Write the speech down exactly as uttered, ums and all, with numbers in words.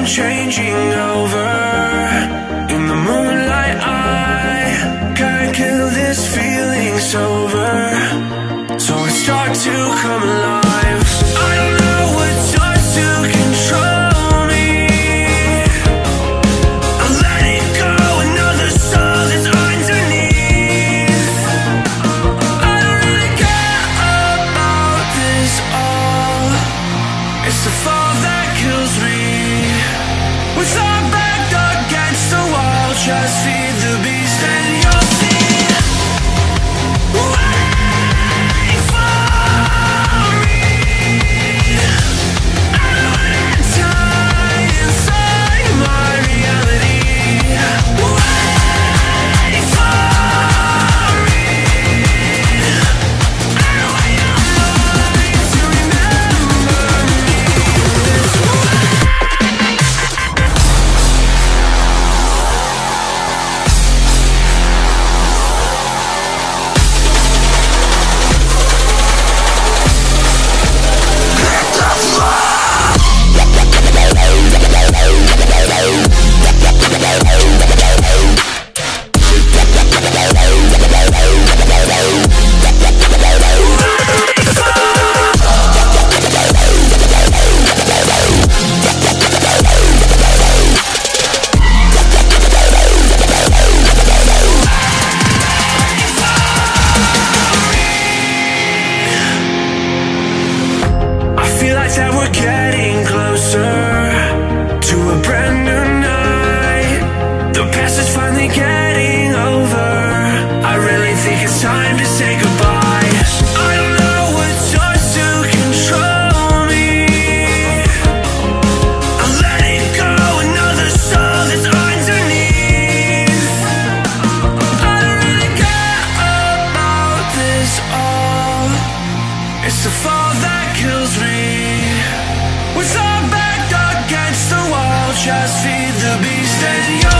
I'm changing over. In the moonlight I can't kill this feeling sober. So I start to come alive. I don't know what's ours to control. Just feed the beast and you'll see. Wait for me. I don't wanna die inside my reality. Wait for me. I don't want your mind to remember me. Just feed the beast and you'll